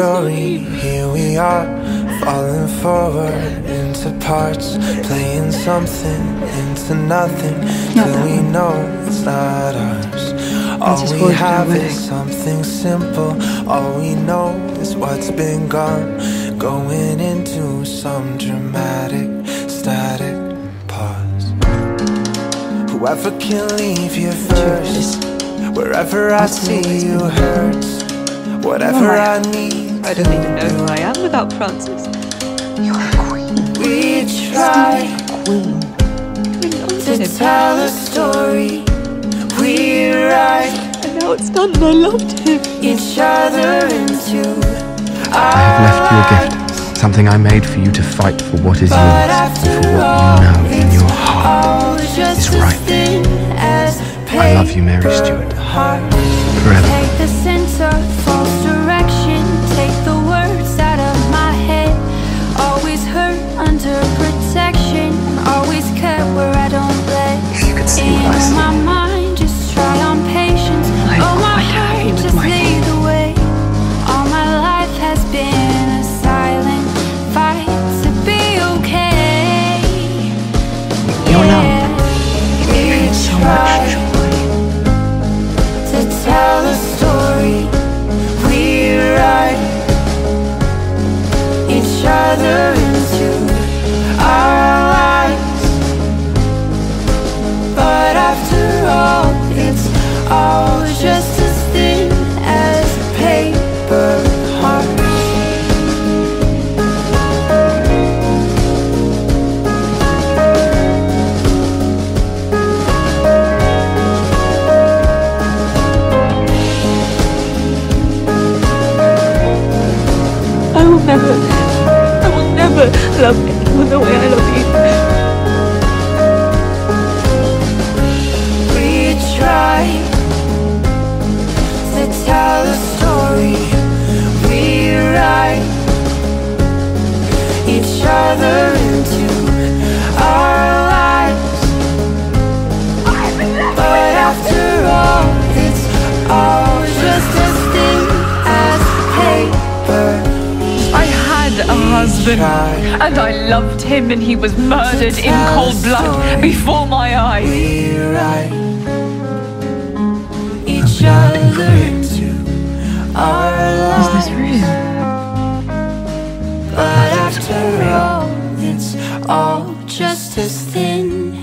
story. Here we are, falling forward into parts, playing something into nothing, till we know it's not ours. All we have is something simple. All we know is what's been gone, going into some dramatic, static pause. Whoever can leave you first, wherever I see you hurts. Whatever I need, I don't even know who I am without Francis. You're a queen. We try to tell a story. We write, and now it's done. I loved him. Each other into. I've left you a gift, something I made for you to fight for what is yours, and for what you know in your heart is right. I love you, Mary Stuart, forever. I love anyone the way I love you. We try to tell a story. We write each other into our lives. But after all, it's all just as thin as paper. A husband, and I loved him, and he was murdered in cold blood before my eyes. We write each other into our lives. Is this real? But after all, it's all just as thin